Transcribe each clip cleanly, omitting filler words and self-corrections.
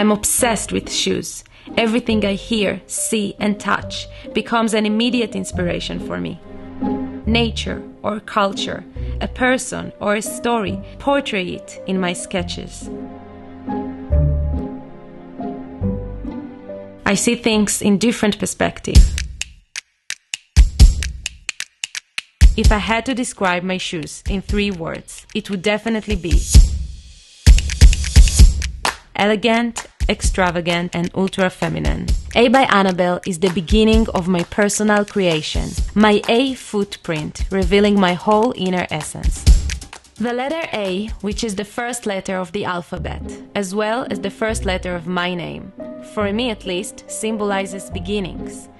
I am obsessed with shoes. Everything I hear, see, and touch becomes an immediate inspiration for me. Nature or culture, a person or a story, portray it in my sketches. I see things in different perspectives. If I had to describe my shoes in 3 words, it would definitely be elegant, extravagant, and ultra-feminine. A by Annabelle is the beginning of my personal creation, my A footprint, revealing my whole inner essence. The letter A, which is the first letter of the alphabet, as well as the first letter of my name, for me at least, symbolizes beginnings.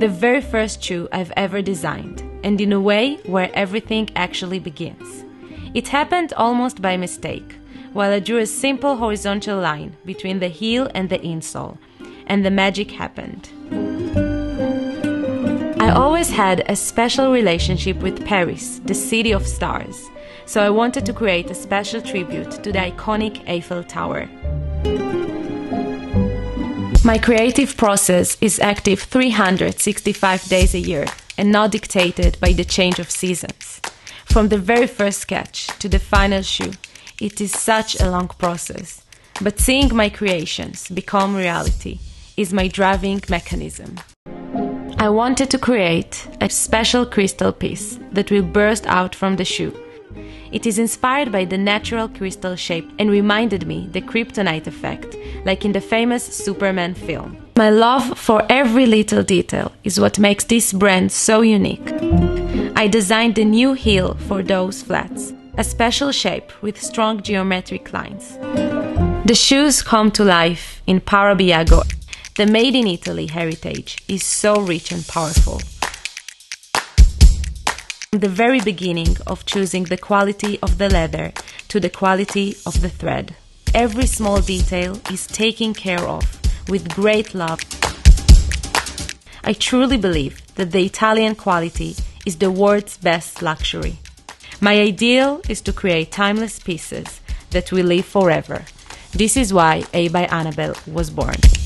The very first shoe I've ever designed, and in a way where everything actually begins. It happened almost by mistake, while I drew a simple horizontal line between the heel and the insole, and the magic happened. I always had a special relationship with Paris, the city of stars, so I wanted to create a special tribute to the iconic Eiffel Tower. My creative process is active 365 days a year and not dictated by the change of seasons. From the very first sketch to the final shoe, it is such a long process, but seeing my creations become reality is my driving mechanism. I wanted to create a special crystal piece that will burst out from the shoe. It is inspired by the natural crystal shape and reminded me the kryptonite effect, like in the famous Superman film. My love for every little detail is what makes this brand so unique. I designed a new heel for those flats, a special shape with strong geometric lines. The shoes come to life in Parabiago. The Made in Italy heritage is so rich and powerful. From the very beginning of choosing the quality of the leather to the quality of the thread. Every small detail is taken care of with great love. I truly believe that the Italian quality is the world's best luxury. My ideal is to create timeless pieces that will live forever. This is why A by Annabelle was born.